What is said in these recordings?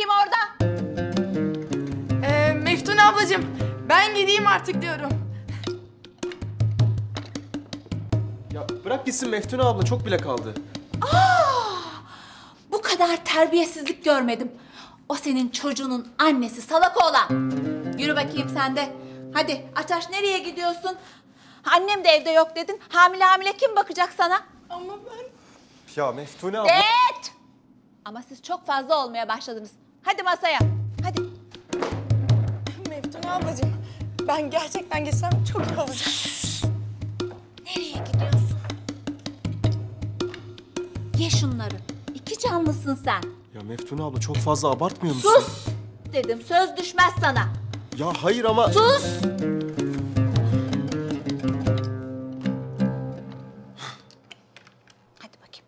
bakayım orada? Meftun ablacığım, ben gideyim artık diyorum. Ya bırak gitsin Meftun abla, çok bile kaldı. Aa! Bu kadar terbiyesizlik görmedim. O senin çocuğunun annesi salak oğlan. Yürü bakayım sen de. Hadi Ateş, nereye gidiyorsun? Annem de evde yok dedin. Hamile hamile kim bakacak sana? Ama ben... Ya Meftun abla... Evet! Ama siz çok fazla olmaya başladınız. Hadi masaya, hadi. Meftun ablacığım, ben gerçekten gitsem çok iyi olacak. Nereye gidiyorsun? Ye şunları. İki canlısın sen. Ya Meftun abla, çok fazla abartmıyor musun? Sus! Dedim, söz düşmez sana. Ya hayır ama... Sus! Hadi bakayım.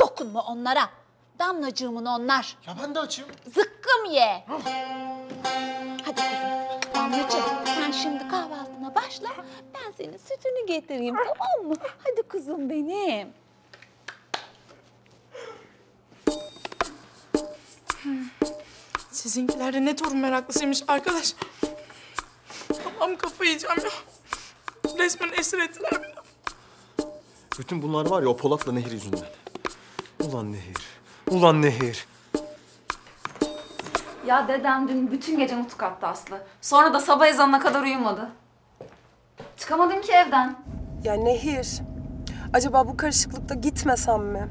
Dokunma onlara. Damlacığımın onlar. Ya ben de açayım. Zıkkım ye. Hı. Hadi kızım. Damlacığım, sen şimdi kahvaltına başla. Ben senin sütünü getireyim, tamam mı? Hadi kızım benim. Sizinkiler de ne torun meraklısıymış arkadaş. Tamam, kafayı yiyeceğim ya. Resmen esir ettiler beni. Bütün bunlar var ya o Polat'la Nehir yüzünden. Ulan Nehir, ulan Nehir. Ya dedem dün bütün gece nutuk attı Aslı. Sonra da sabah ezanına kadar uyumadı. Çıkamadım ki evden. Ya Nehir, acaba bu karışıklıkta gitmesem mi?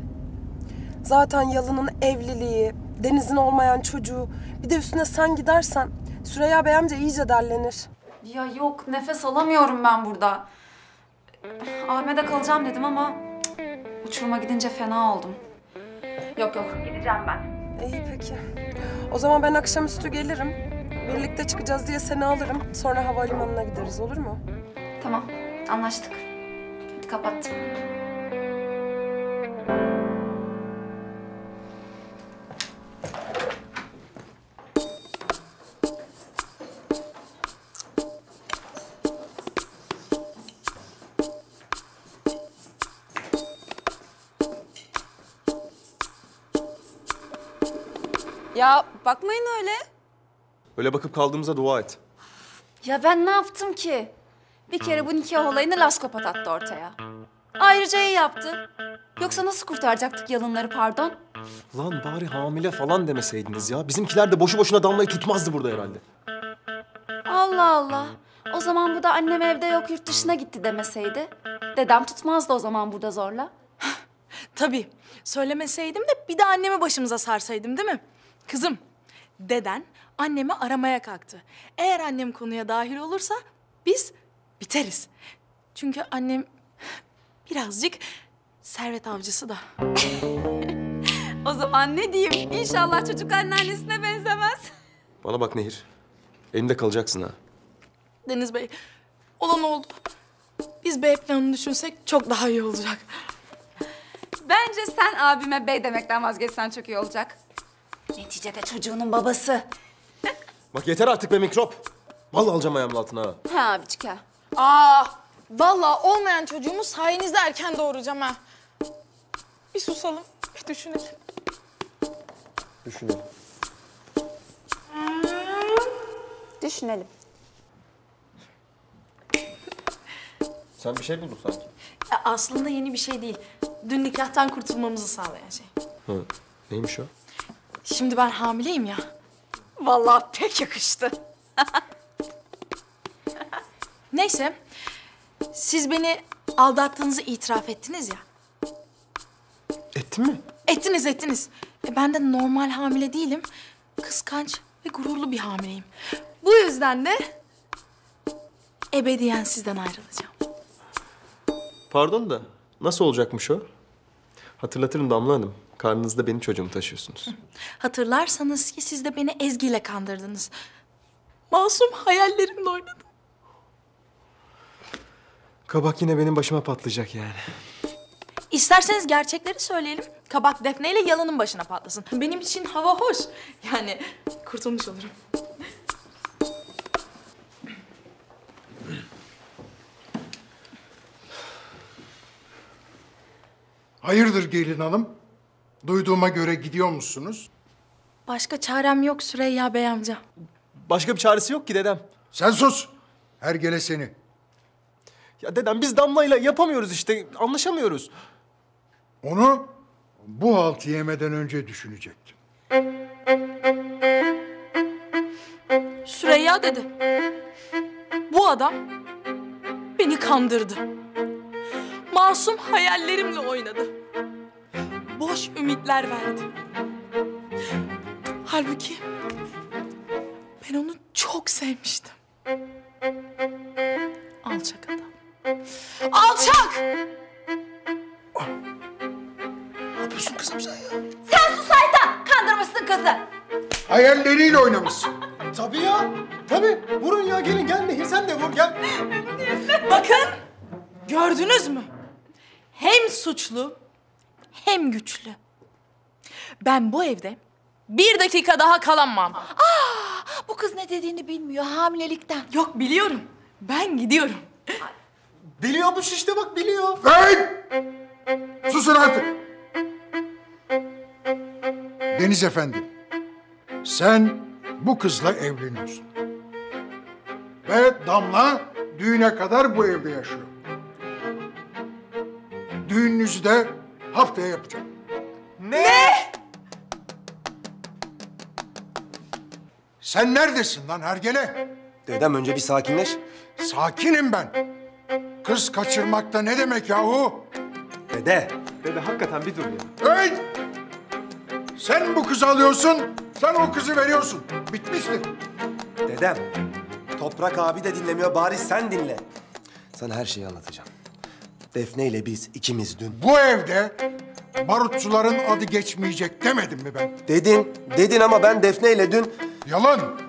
Zaten Yalı'nın evliliği, Deniz'in olmayan çocuğu, bir de üstüne sen gidersen Süreyya Bey amca iyice derlenir. Ya yok, nefes alamıyorum ben burada. Ahmet'e kalacağım dedim ama uçuruma gidince fena oldum. Yok yok, gideceğim ben. İyi peki. O zaman ben akşamüstü gelirim. Birlikte çıkacağız diye seni alırım. Sonra havalimanına gideriz, olur mu? Tamam, anlaştık. Hadi kapattım. Ya bakmayın öyle. Öyle bakıp kaldığımıza dua et. Ya ben ne yaptım ki? Bir kere bu nikah olayını laskopat attı ortaya. Ayrıca iyi yaptı. Yoksa nasıl kurtaracaktık Yalınları, pardon? Lan bari hamile falan demeseydiniz ya. Bizimkiler de boşu boşuna Damla'yı tutmazdı burada herhalde. Allah Allah. O zaman bu da annem evde yok, yurt dışına gitti demeseydi. Dedem tutmazdı o zaman burada zorla. Tabii. Söylemeseydim de bir de annemi başımıza sarsaydım, değil mi? Kızım, deden annemi aramaya kalktı. Eğer annem konuya dahil olursa biz biteriz. Çünkü annem birazcık servet avcısı da. O zaman ne diyeyim? İnşallah çocuk anneannesine benzemez. Bana bak Nehir, elimde kalacaksın ha. Deniz Bey, olan oldu. Biz B planını düşünsek çok daha iyi olacak. Bence sen abime bey demekten vazgeçsen çok iyi olacak. Neticede çocuğunun babası. Bak yeter artık be mikrop. Vallahi alacağım ayağımın altına ha. He abicik ha. Aa, vallahi olmayan çocuğumu sayenizde erken doğuracağım ha. Bir susalım, bir düşünelim. Düşünelim. Düşünelim. Sen bir şey buldun sanki. Ya aslında yeni bir şey değil. Dün nikahtan kurtulmamızı sağlayan şey. Hı, neymiş o? Şimdi ben hamileyim ya. Vallahi pek yakıştı. Neyse, siz beni aldattığınızı itiraf ettiniz ya. Ettin mi? Ettiniz, ettiniz. Ben de normal hamile değilim. Kıskanç ve gururlu bir hamileyim. Bu yüzden de ebediyen sizden ayrılacağım. Pardon da nasıl olacakmış o? Hatırlatırım Damla Hanım. Karnınızda benim çocuğumu taşıyorsunuz. Hatırlarsanız ki siz de beni Ezgi ile kandırdınız. Masum hayallerimle oynadım. Kabak yine benim başıma patlayacak yani. İsterseniz gerçekleri söyleyelim. Kabak Defne ile Yalın'ın başına patlasın. Benim için hava hoş. Yani kurtulmuş olurum. Hayırdır gelin hanım? Duyduğuma göre gidiyor musunuz? Başka çarem yok Süreyya Bey amca. Başka bir çaresi yok ki dedem. Sen sus! Her gele seni. Ya dedem biz Damla'yla yapamıyoruz işte, anlaşamıyoruz. Onu bu haltı yemeden önce düşünecektim. Süreyya dedi. Bu adam beni kandırdı. Masum hayallerimle oynadı. Boş ümitler verdi. Halbuki ben onu çok sevmiştim. Alçak adam. Alçak! Ne yapıyorsun kızım sen ya? Sen sus Aytan! Kandırmışsın kızı. Hayalleriyle oynamışsın. Tabii ya. Tabii. Vurun ya gelin gel Nehir sen de vur gel. Bakın gördünüz mü? Hem suçlu hem güçlü. Ben bu evde bir dakika daha kalamam. Aa, bu kız ne dediğini bilmiyor hamilelikten. Yok biliyorum. Ben gidiyorum. Biliyormuş işte bak biliyor. Hey! Susun artık. Deniz efendi. Sen bu kızla evleniyorsun. Ve Damla düğüne kadar bu evde yaşıyor. Düğününüzü de haftaya yapacağım. Ne? Sen neredesin lan hergele? Dedem önce bir sakinleş. Sakinim ben. Kız kaçırmakta ne demek yahu? Dede. Dede hakikaten bir dur ya. Hey! Sen bu kızı alıyorsun, sen o kızı veriyorsun. Bitmiştir. Dedem, Toprak abi de dinlemiyor, bari sen dinle. Sana her şeyi anlatacağım. Defne ile biz ikimiz dün... Bu evde barutçuların adı geçmeyecek demedim mi ben? Dedin ama ben Defne ile dün... Yalan!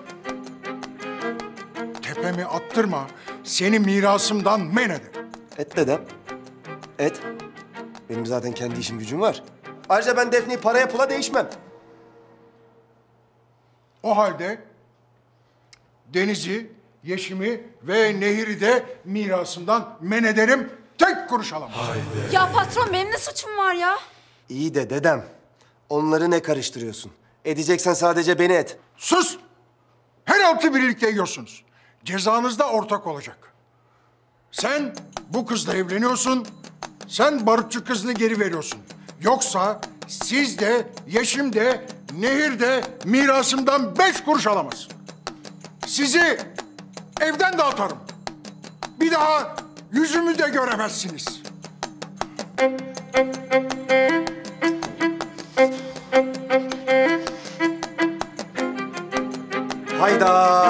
Tepemi attırma, seni mirasımdan men ederim. Et dedem, et. Benim zaten kendi işim gücüm var. Ayrıca ben Defne'yi paraya pula değişmem. O halde Deniz'i, Yeşim'i ve Nehir'i de mirasımdan men ederim. Tek kuruş alamam. Haydi. Ya patron benim ne suçum var ya? İyi de dedem, onları ne karıştırıyorsun? Edeceksen sadece beni et. Sus! Her altı birlikte yiyorsunuz. Cezanız da ortak olacak. Sen bu kızla evleniyorsun, sen barutçu kızını geri veriyorsun. Yoksa siz de, Yeşim de, Nehir de mirasımdan 5 kuruş alamaz. Sizi evden de atarım. Bir daha yüzümü de göremezsiniz. Hayda!